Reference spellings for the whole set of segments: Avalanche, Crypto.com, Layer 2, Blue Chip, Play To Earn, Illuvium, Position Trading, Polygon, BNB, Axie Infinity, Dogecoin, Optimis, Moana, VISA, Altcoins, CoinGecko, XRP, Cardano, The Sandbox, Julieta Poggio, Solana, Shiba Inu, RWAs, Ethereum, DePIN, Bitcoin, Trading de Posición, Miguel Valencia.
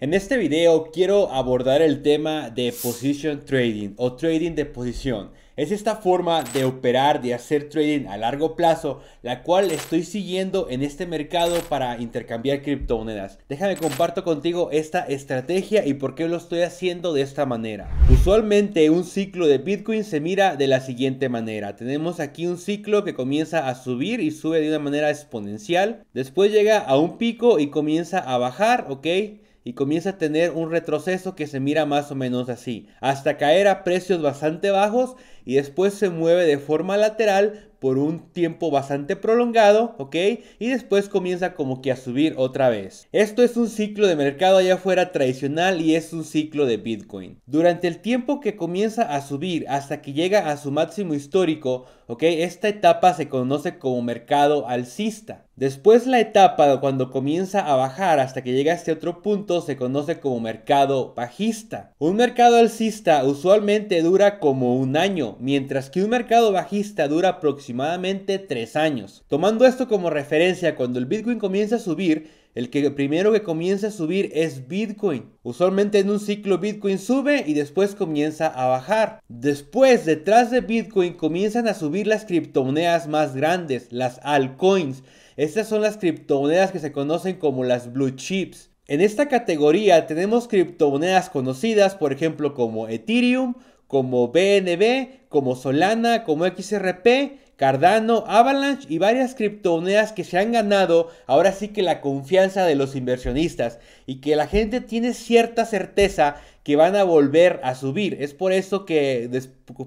En este video quiero abordar el tema de Position Trading o Trading de Posición. Es esta forma de operar, de hacer trading a largo plazo, la cual estoy siguiendo en este mercado para intercambiar criptomonedas. Déjame comparto contigo esta estrategia y por qué lo estoy haciendo de esta manera. Usualmente un ciclo de Bitcoin se mira de la siguiente manera. Tenemos aquí un ciclo que comienza a subir y sube de una manera exponencial. Después llega a un pico y comienza a bajar, ¿ok? Y comienza a tener un retroceso que se mira más o menos así, hasta caer a precios bastante bajos y después se mueve de forma lateral por un tiempo bastante prolongado, ¿ok? Y después comienza como que a subir otra vez. Esto es un ciclo de mercado allá afuera tradicional y es un ciclo de Bitcoin. Durante el tiempo que comienza a subir hasta que llega a su máximo histórico, ¿ok? Esta etapa se conoce como mercado alcista. Después la etapa cuando comienza a bajar hasta que llega a este otro punto se conoce como mercado bajista. Un mercado alcista usualmente dura como un año, mientras que un mercado bajista dura aproximadamente 3 años. Tomando esto como referencia, cuando el Bitcoin comienza a subir, el que primero que comienza a subir es Bitcoin. Usualmente en un ciclo Bitcoin sube y después comienza a bajar. Después, detrás de Bitcoin comienzan a subir las criptomonedas más grandes, las altcoins. Estas son las criptomonedas que se conocen como las blue chips. En esta categoría tenemos criptomonedas conocidas, por ejemplo, como Ethereum, como BNB, como Solana, como XRP, Cardano, Avalanche y varias criptomonedas que se han ganado ahora sí que la confianza de los inversionistas y que la gente tiene cierta certeza que van a volver a subir. Es por eso que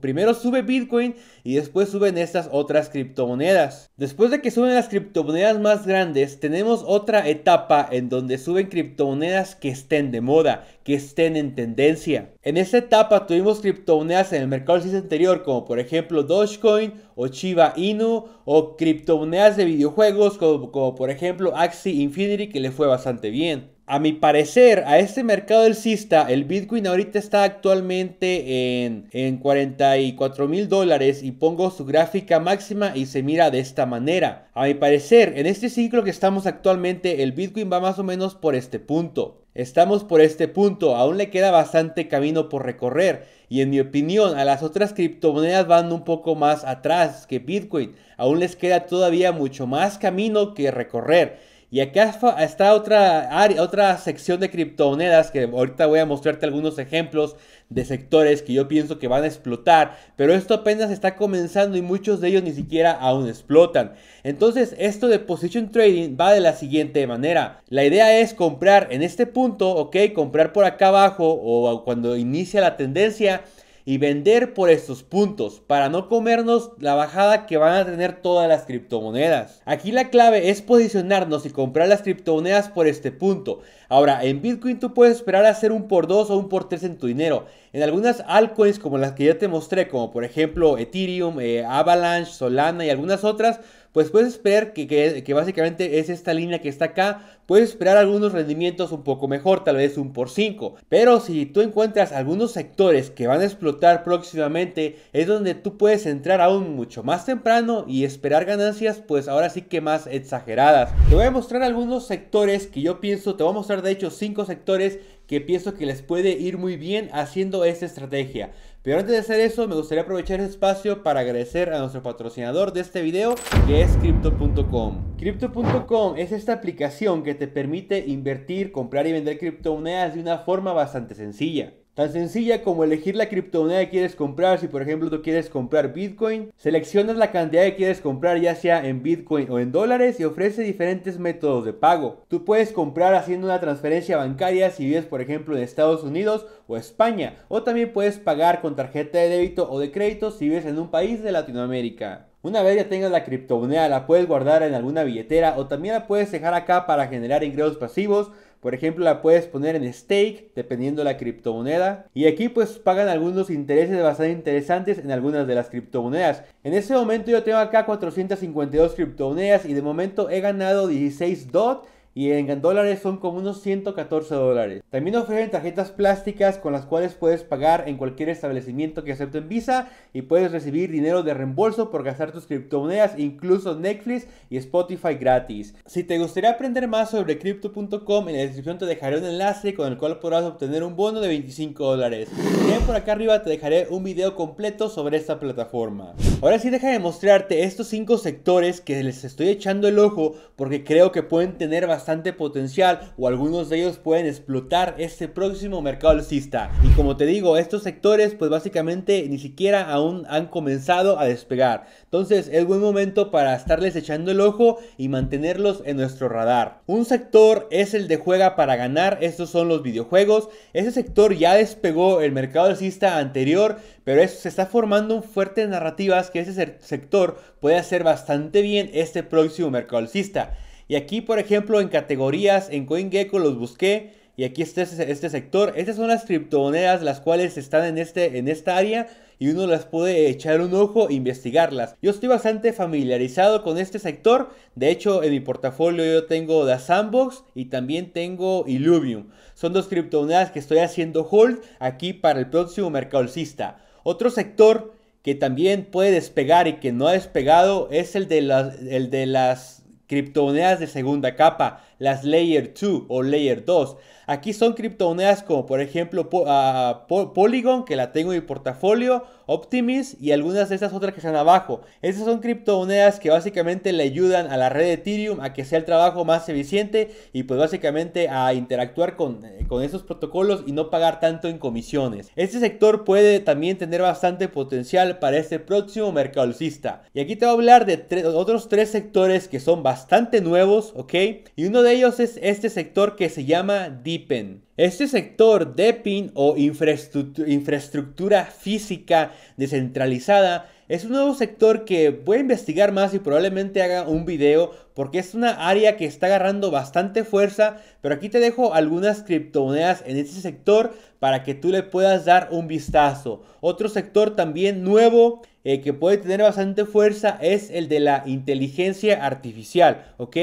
primero sube Bitcoin y después suben estas otras criptomonedas. Después de que suben las criptomonedas más grandes, tenemos otra etapa en donde suben criptomonedas que estén de moda, que estén en tendencia. En esta etapa tuvimos criptomonedas en el mercado anterior, como por ejemplo Dogecoin o Shiba Inu, o criptomonedas de videojuegos como por ejemplo Axie Infinity, que le fue bastante bien. A mi parecer, a este mercado alcista, el Bitcoin ahorita está actualmente en $44,000 y pongo su gráfica máxima y se mira de esta manera. A mi parecer, en este ciclo que estamos actualmente, el Bitcoin va más o menos por este punto. Estamos por este punto, aún le queda bastante camino por recorrer y en mi opinión a las otras criptomonedas van un poco más atrás que Bitcoin, aún les queda todavía mucho más camino que recorrer. Y acá está otra sección de criptomonedas que ahorita voy a mostrarte algunos ejemplos de sectores que yo pienso que van a explotar, pero esto apenas está comenzando y muchos de ellos ni siquiera aún explotan. Entonces esto de Position Trading va de la siguiente manera. La idea es comprar en este punto, ok, comprar por acá abajo o cuando inicia la tendencia y vender por estos puntos para no comernos la bajada que van a tener todas las criptomonedas. Aquí la clave es posicionarnos y comprar las criptomonedas por este punto. Ahora, en Bitcoin tú puedes esperar a hacer un por 2 o un por 3 en tu dinero. En algunas altcoins como las que ya te mostré, como por ejemplo Ethereum, Avalanche, Solana y algunas otras, pues puedes esperar que básicamente es esta línea que está acá. Puedes esperar algunos rendimientos un poco mejor, tal vez un por 5. Pero si tú encuentras algunos sectores que van a explotar próximamente, es donde tú puedes entrar aún mucho más temprano y esperar ganancias pues ahora sí que más exageradas. Te voy a mostrar algunos sectores que yo pienso, te voy a mostrar de hecho 5 sectores que pienso que les puede ir muy bien haciendo esta estrategia. Pero antes de hacer eso, me gustaría aprovechar este espacio para agradecer a nuestro patrocinador de este video, que es Crypto.com. Crypto.com es esta aplicación que te permite invertir, comprar y vender criptomonedas de una forma bastante sencilla. Tan sencilla como elegir la criptomoneda que quieres comprar. Si por ejemplo tú quieres comprar Bitcoin, seleccionas la cantidad que quieres comprar, ya sea en Bitcoin o en dólares, y ofrece diferentes métodos de pago. Tú puedes comprar haciendo una transferencia bancaria si vives por ejemplo en Estados Unidos o España, o también puedes pagar con tarjeta de débito o de crédito si vives en un país de Latinoamérica. Una vez ya tengas la criptomoneda, la puedes guardar en alguna billetera o también la puedes dejar acá para generar ingresos pasivos. Por ejemplo, la puedes poner en stake, dependiendo de la criptomoneda. Y aquí pues pagan algunos intereses bastante interesantes en algunas de las criptomonedas. En este momento yo tengo acá 452 criptomonedas y de momento he ganado 16 DOT y en dólares son como unos 114 dólares. También ofrecen tarjetas plásticas con las cuales puedes pagar en cualquier establecimiento que acepten Visa y puedes recibir dinero de reembolso por gastar tus criptomonedas, incluso Netflix y Spotify gratis. Si te gustaría aprender más sobre Crypto.com, en la descripción te dejaré un enlace con el cual podrás obtener un bono de 25 dólares. También por acá arriba te dejaré un video completo sobre esta plataforma. Ahora sí, deja de mostrarte estos 5 sectores que les estoy echando el ojo porque creo que pueden tener bastante potencial o algunos de ellos pueden explotar este próximo mercado alcista. Y como te digo, estos sectores pues básicamente ni siquiera aún han comenzado a despegar. Entonces es buen momento para estarles echando el ojo y mantenerlos en nuestro radar. Un sector es el de juega para ganar, estos son los videojuegos. Ese sector ya despegó el mercado alcista anterior, pero se está formando un fuerte narrativas que ese sector puede hacer bastante bien este próximo mercado alcista. Y aquí, por ejemplo, en categorías, en CoinGecko los busqué y aquí está este sector. Estas son las criptomonedas las cuales están en esta área y uno las puede echar un ojo e investigarlas. Yo estoy bastante familiarizado con este sector. De hecho, en mi portafolio yo tengo The Sandbox y también tengo Illuvium. Son dos criptomonedas que estoy haciendo hold aquí para el próximo mercado alcista. Otro sector que también puede despegar y que no ha despegado es el de las criptomonedas de segunda capa, las Layer 2 o Layer 2. Aquí son criptomonedas como por ejemplo Polygon, que la tengo en mi portafolio, Optimis y algunas de estas otras que están abajo. Estas son criptomonedas que básicamente le ayudan a la red de Ethereum a que sea el trabajo más eficiente y pues básicamente a interactuar con esos protocolos y no pagar tanto en comisiones. Este sector puede también tener bastante potencial para este próximo mercado alcista. Y aquí te voy a hablar de otros tres sectores que son bastante nuevos, ¿ok? Y uno de ellos es este sector que se llama DePIN. Este sector DePIN o infraestructura física descentralizada es un nuevo sector que voy a investigar más y probablemente haga un video porque es una área que está agarrando bastante fuerza, pero aquí te dejo algunas criptomonedas en este sector para que tú le puedas dar un vistazo. Otro sector también nuevo que puede tener bastante fuerza es el de la inteligencia artificial, ¿ok?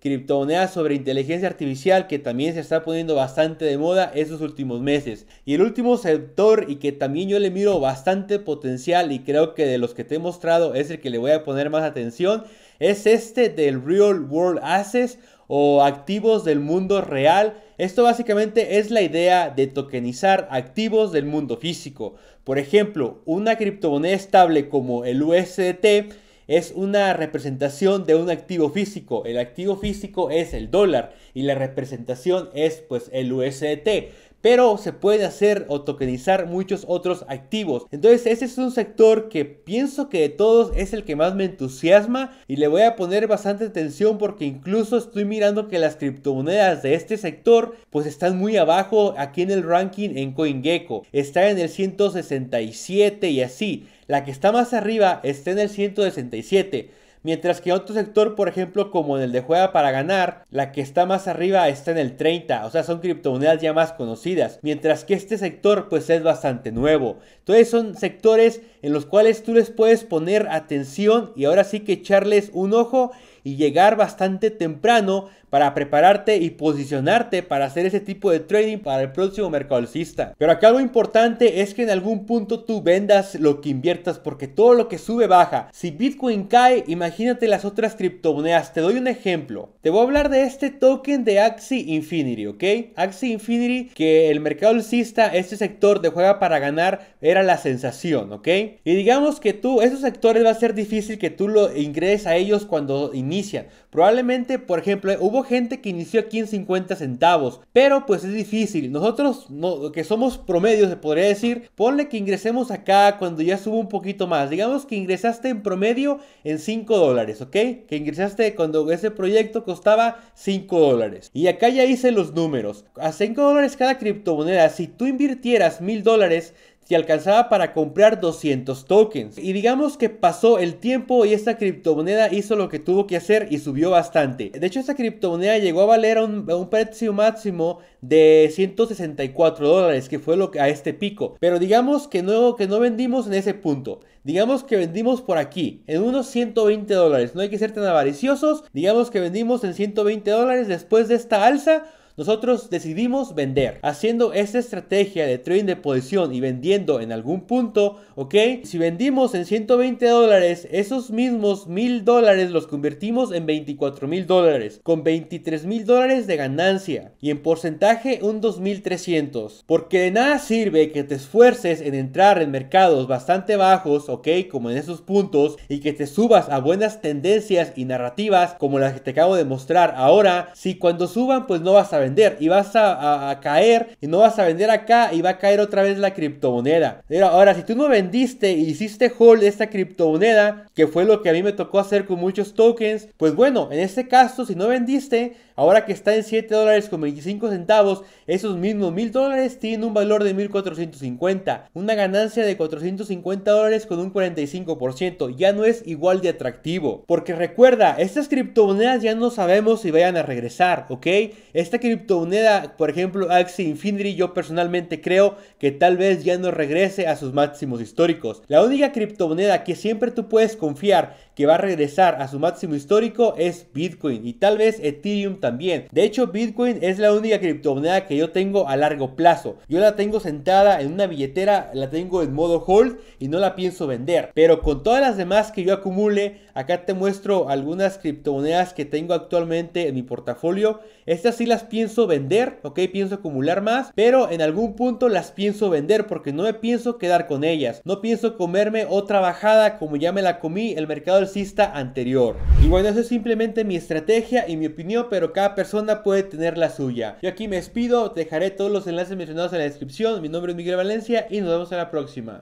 Criptomonedas sobre inteligencia artificial que también se está poniendo bastante de moda estos últimos meses. Y el último sector y que también yo le miro bastante potencial y creo que de los que te he mostrado es el que le voy a poner más atención, es este del Real World Assets o activos del mundo real. Esto básicamente es la idea de tokenizar activos del mundo físico. Por ejemplo, una criptomoneda estable como el USDT es una representación de un activo físico. El activo físico es el dólar y la representación es pues el USDT. Pero se puede hacer o tokenizar muchos otros activos. Entonces este es un sector que pienso que de todos es el que más me entusiasma y le voy a poner bastante atención porque incluso estoy mirando que las criptomonedas de este sector pues están muy abajo aquí en el ranking en CoinGecko. Está en el 167 y así. La que está más arriba está en el 167. Mientras que otro sector, por ejemplo, como en el de Juega para Ganar, la que está más arriba está en el 30. O sea, son criptomonedas ya más conocidas. Mientras que este sector, pues, es bastante nuevo. Entonces, son sectores en los cuales tú les puedes poner atención y ahora sí que echarles un ojo y llegar bastante temprano para prepararte y posicionarte para hacer ese tipo de trading para el próximo mercado alcista. Pero acá algo importante es que en algún punto tú vendas lo que inviertas porque todo lo que sube baja. Si Bitcoin cae, imagínate las otras criptomonedas. Te doy un ejemplo. Te voy a hablar de este token de Axie Infinity, ¿ok? Axie Infinity, que el mercado alcista, este sector de Juega para Ganar era la sensación, ¿ok? Y digamos que tú, esos sectores va a ser difícil que tú lo ingreses a ellos cuando inician. Probablemente, por ejemplo, hubo gente que inició aquí en 50 centavos, pero pues es difícil. Nosotros, que somos promedios, se podría decir, ponle que ingresemos acá cuando ya suba un poquito más. Digamos que ingresaste en promedio en 5 dólares, ¿ok? Que ingresaste cuando ese proyecto costaba 5 dólares. Y acá ya hice los números. A 5 dólares cada criptomoneda, si tú invirtieras 1000 dólares, te alcanzaba para comprar 200 tokens. Y digamos que pasó el tiempo y esta criptomoneda hizo lo que tuvo que hacer y subió bastante. De hecho, esta criptomoneda llegó a valer a un precio máximo de 164 dólares, que fue a este pico. Pero digamos que no vendimos en ese punto. Digamos que vendimos por aquí, en unos $120. No hay que ser tan avariciosos. Digamos que vendimos en $120. Después de esta alza, nosotros decidimos vender. Haciendo esta estrategia de trading de posición y vendiendo en algún punto, ¿ok? Si vendimos en $120, esos mismos $1,000 los convertimos en $24,000, con $23,000 de ganancia y en porcentaje un 2,300. Porque de nada sirve que te esfuerces en entrar en mercados bastante bajos, ¿ok? Como en esos puntos, y que te subas a buenas tendencias y narrativas como las que te acabo de mostrar ahora, si cuando suban pues no vas a vender y vas a caer, y no vas a vender acá y va a caer otra vez la criptomoneda. Pero ahora, si tú no vendiste y hiciste hold de esta criptomoneda, que fue lo que a mí me tocó hacer con muchos tokens, pues bueno, en este caso, si no vendiste, ahora que está en $7.25, esos mismos $1,000 tienen un valor de 1,450, una ganancia de $450 con un 45%. Ya no es igual de atractivo, porque recuerda, estas criptomonedas ya no sabemos si vayan a regresar, ¿ok? Esta criptomoneda, por ejemplo, Axie Infinity, yo personalmente creo que tal vez ya no regrese a sus máximos históricos. La única criptomoneda que siempre tú puedes confiar que va a regresar a su máximo histórico es Bitcoin, y tal vez Ethereum también. De hecho, Bitcoin es la única criptomoneda que yo tengo a largo plazo. Yo la tengo sentada en una billetera, la tengo en modo hold y no la pienso vender. Pero con todas las demás que yo acumule, acá te muestro algunas criptomonedas que tengo actualmente en mi portafolio. Estas sí las pienso vender, ok, pienso acumular más, pero en algún punto las pienso vender porque no me pienso quedar con ellas. No pienso comerme otra bajada como ya me la comí el mercado alcista anterior. Y bueno, eso es simplemente mi estrategia y mi opinión, pero cada persona puede tener la suya. Yo aquí me despido, dejaré todos los enlaces mencionados en la descripción. Mi nombre es Miguel Valencia y nos vemos en la próxima.